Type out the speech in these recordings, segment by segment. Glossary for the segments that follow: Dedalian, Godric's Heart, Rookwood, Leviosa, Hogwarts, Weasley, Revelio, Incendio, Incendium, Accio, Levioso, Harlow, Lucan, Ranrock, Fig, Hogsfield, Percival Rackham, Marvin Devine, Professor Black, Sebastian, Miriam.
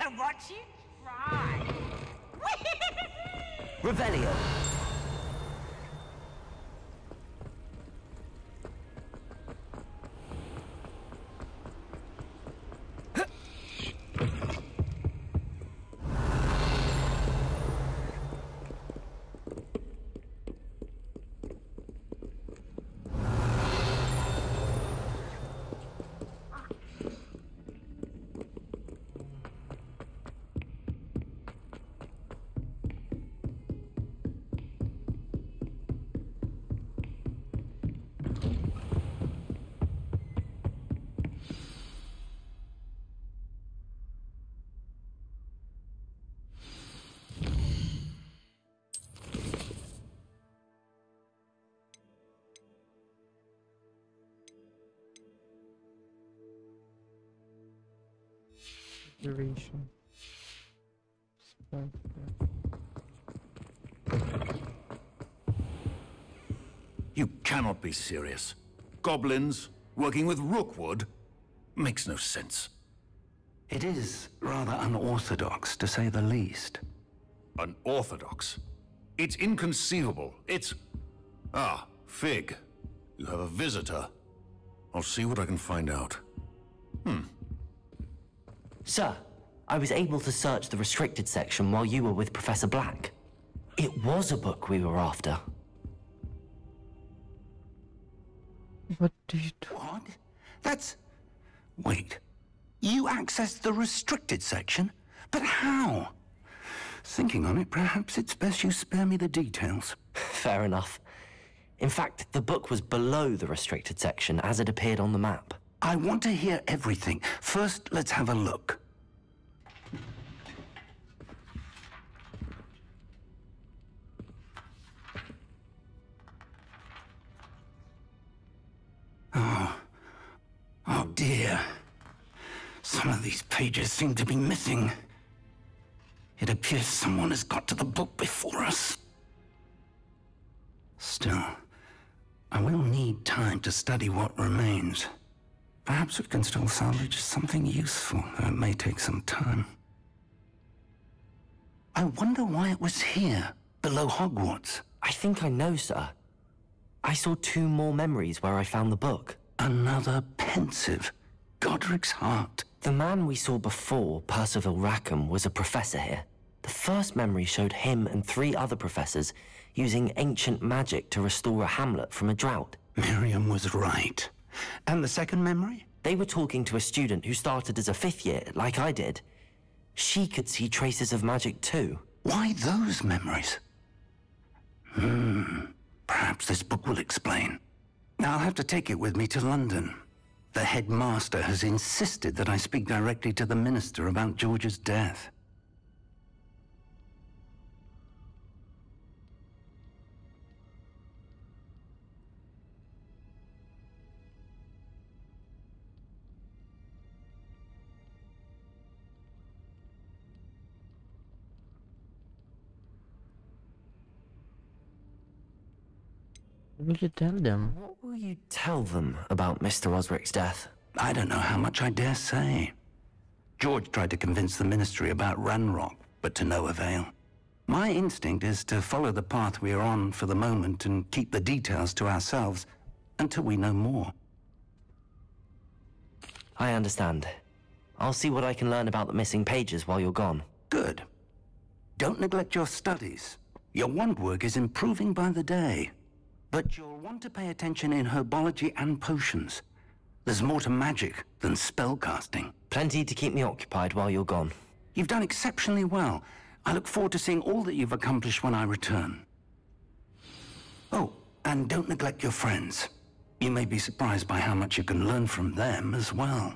to watch you try. Revelio. Duration. Spark. You cannot be serious. Goblins working with Rookwood makes no sense. It is rather unorthodox, to say the least. Unorthodox? It's inconceivable. It's... Ah, Fig. You have a visitor. I'll see what I can find out. Sir, I was able to search the restricted section while you were with Professor Black. It was a book we were after. What do you do? What? That's... Wait. You accessed the restricted section? But how? Thinking on it, perhaps it's best you spare me the details. Fair enough. In fact, the book was below the restricted section as it appeared on the map. I want to hear everything. First, let's have a look. Oh dear. Some of these pages seem to be missing. It appears someone has got to the book before us. Still, I will need time to study what remains. Perhaps it can still salvage something useful, though it may take some time. I wonder why it was here, below Hogwarts. I think I know, sir. I saw two more memories where I found the book. Another pensive. Godric's Heart. The man we saw before, Percival Rackham, was a professor here. The first memory showed him and three other professors using ancient magic to restore a hamlet from a drought. Miriam was right. And the second memory? They were talking to a student who started as a fifth year, like I did. She could see traces of magic too. Why those memories? Perhaps this book will explain. I'll have to take it with me to London. The headmaster has insisted that I speak directly to the minister about George's death. What will you tell them? What will you tell them about Mr. Osric's death? I don't know how much I dare say. George tried to convince the ministry about Ranrock, but to no avail. My instinct is to follow the path we are on for the moment and keep the details to ourselves until we know more. I understand. I'll see what I can learn about the missing pages while you're gone. Good. Don't neglect your studies. Your wand work is improving by the day. But you'll want to pay attention in herbology and potions. There's more to magic than spellcasting. Plenty to keep me occupied while you're gone. You've done exceptionally well. I look forward to seeing all that you've accomplished when I return. Oh, and don't neglect your friends. You may be surprised by how much you can learn from them as well.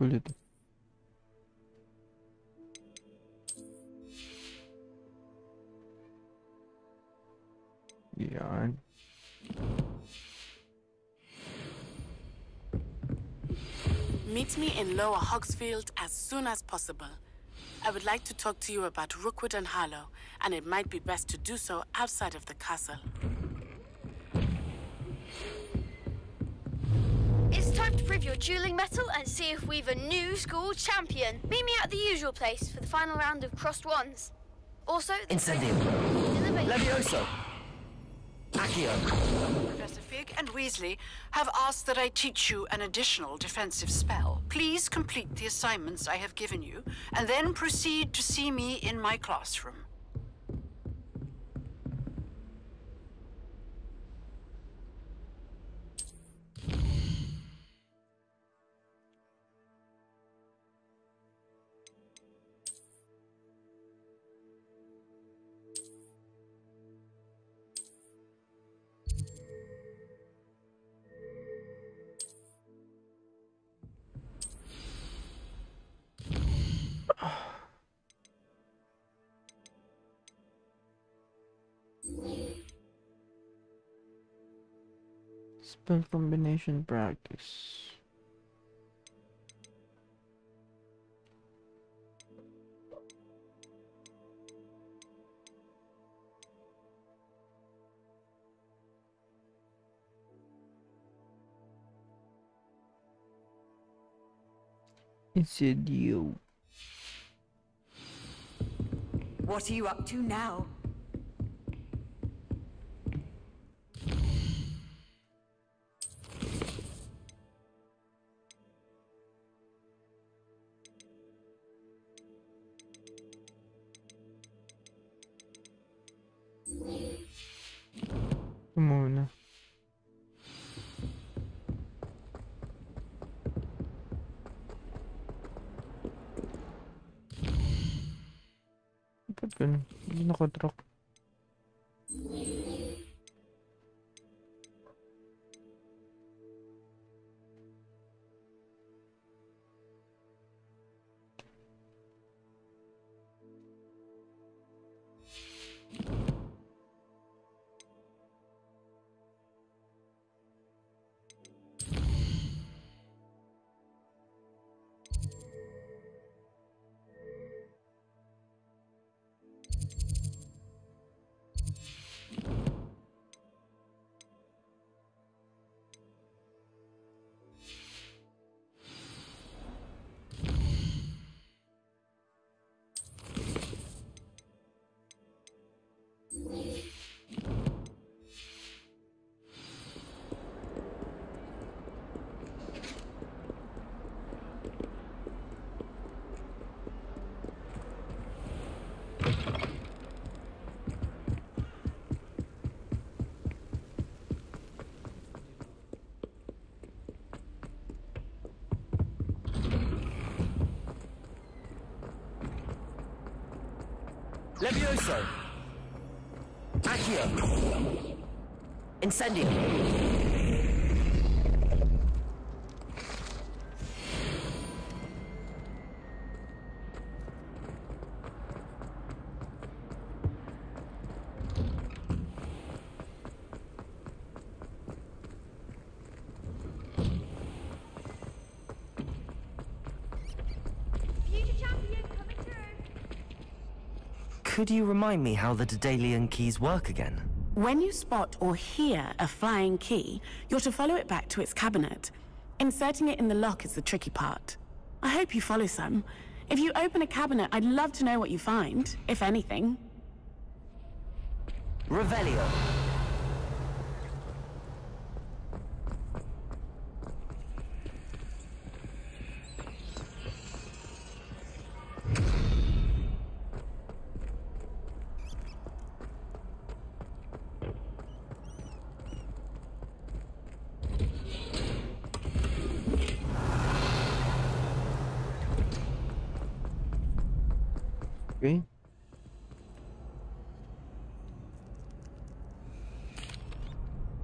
calculator. Yeah. Meet me in Lower Hogsfield as soon as possible. I would like to talk to you about Rookwood and Harlow, and it might be best to do so outside of the castle. It's time to prove your dueling metal and see if we've a new school champion. Meet me at the usual place for the final round of crossed wands. Also, Incendium, Levioso, Accio. Professor Fig and Weasley have asked that I teach you an additional defensive spell. Please complete the assignments I have given you, and then proceed to see me in my classroom. Spell combination practice. Incendio. What are you up to now? Godric. Levioso, Accio, Incendio. Could you remind me how the Dedalian keys work again? When you spot or hear a flying key, you're to follow it back to its cabinet. Inserting it in the lock is the tricky part. I hope you follow some. If you open a cabinet, I'd love to know what you find, if anything. Revelio.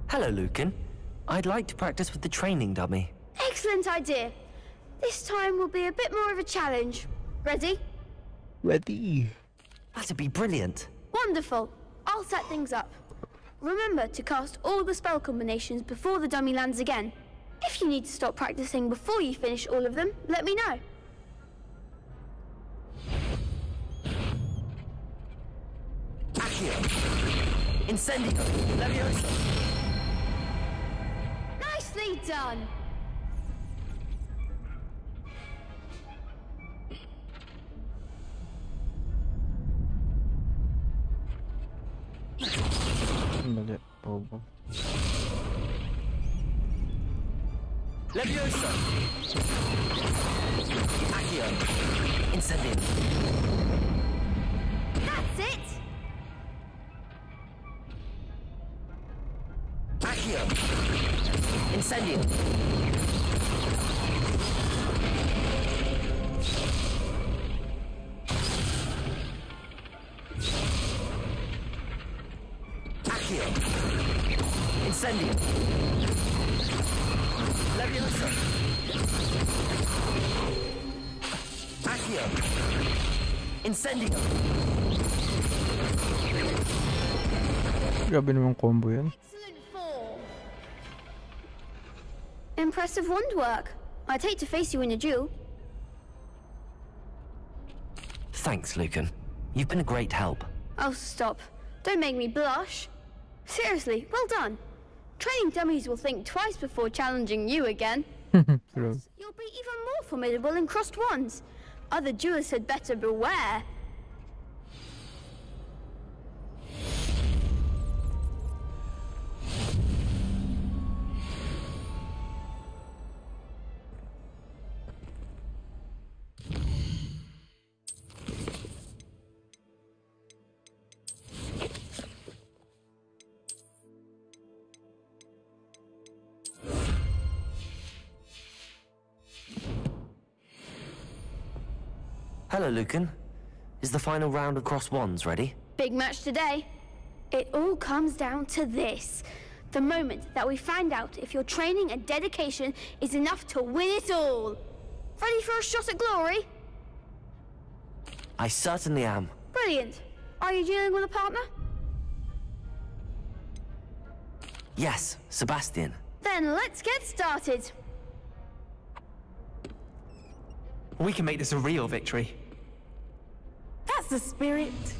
Hello, Lucan. I'd like to practice with the training dummy. Excellent idea. This time will be a bit more of a challenge. Ready? Ready. That'd be brilliant. Wonderful. I'll set things up. Remember to cast all the spell combinations before the dummy lands again. If you need to stop practicing before you finish all of them, let me know. Accio. Incendio. Leviosa. Nicely done. Leviosa. Accio. Incendium. That's it. Accio. Incendium. Accio. Incendium. Leviosa. Accio. Incendio. Grabe naman combo yan. Impressive wand work. I'd hate to face you in a duel. Thanks, Lucan. You've been a great help. Oh, stop. Don't make me blush. Seriously, well done. Training dummies will think twice before challenging you again. You'll be even more formidable in crossed wands. Other duelists had better beware. Hello, Lucan. Is the final round of cross wands ready? Big match today. It all comes down to this. The moment that we find out if your training and dedication is enough to win it all. Ready for a shot at glory? I certainly am. Brilliant. Are you dealing with a partner? Yes, Sebastian. Then let's get started. We can make this a real victory. That's the spirit.